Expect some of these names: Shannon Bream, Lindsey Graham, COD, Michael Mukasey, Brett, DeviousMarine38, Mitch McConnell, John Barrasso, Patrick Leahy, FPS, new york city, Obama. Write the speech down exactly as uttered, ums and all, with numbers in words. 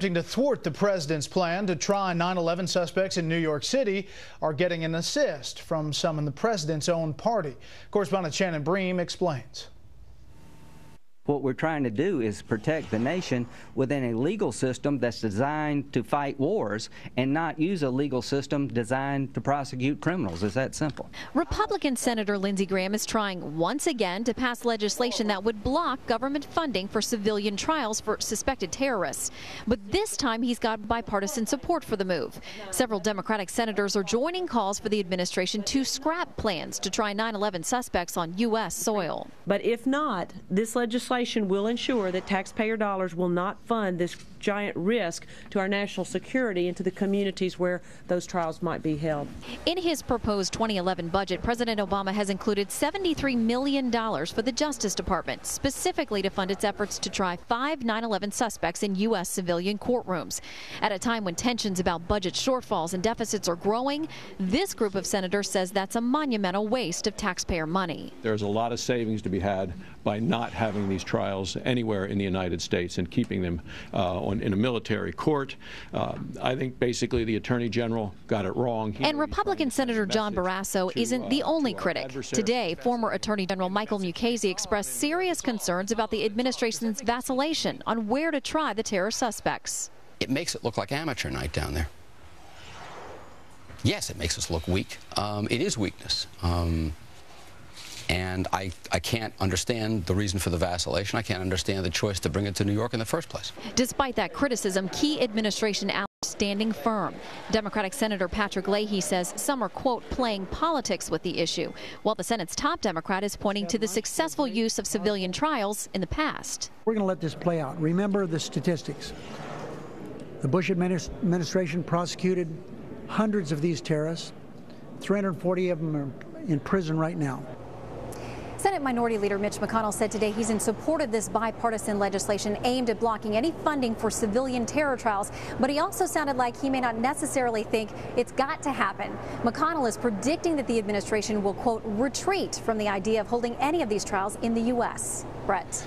To thwart the president's plan to try nine eleven suspects in New York City are getting an assist from some in the president's own party. Correspondent Shannon Bream explains. What we're trying to do is protect the nation within a legal system that's designed to fight wars and not use a legal system designed to prosecute criminals. It's that simple. Republican Senator Lindsey Graham is trying once again to pass legislation that would block government funding for civilian trials for suspected terrorists. But this time he's got bipartisan support for the move. Several Democratic senators are joining calls for the administration to scrap plans to try nine eleven suspects on U S soil. But if not, this legislation will ensure that taxpayer dollars will not fund this giant risk to our national security and to the communities where those trials might be held. In his proposed twenty eleven budget, President Obama has included seventy-three million dollars for the Justice Department, specifically to fund its efforts to try five nine eleven suspects in U S civilian courtrooms. At a time when tensions about budget shortfalls and deficits are growing, this group of senators says that's a monumental waste of taxpayer money. There's a lot of savings to be had by not having these trials anywhere in the United States and keeping them uh, on, in a military court. Uh, I think basically the Attorney General got it wrong. He and Republican Senator John Barrasso to, isn't the uh, only to critic. Today, former Attorney General Michael Mukasey expressed serious concerns about the administration's vacillation on where to try the terror suspects. It makes it look like amateur night down there. Yes, it makes us look weak. Um, it is weakness. Um, And I, I can't understand the reason for the vacillation. I can't understand the choice to bring it to New York in the first place. Despite that criticism, key administration allies standing firm. Democratic Senator Patrick Leahy says some are, quote, playing politics with the issue, while the Senate's top Democrat is pointing to the successful use of civilian trials in the past. We're going to let this play out. Remember the statistics. The Bush administration prosecuted hundreds of these terrorists. three hundred forty of them are in prison right now. Senate Minority Leader Mitch McConnell said today he's in support of this bipartisan legislation aimed at blocking any funding for civilian terror trials, but he also sounded like he may not necessarily think it's got to happen. McConnell is predicting that the administration will, quote, retreat from the idea of holding any of these trials in the U S. Brett.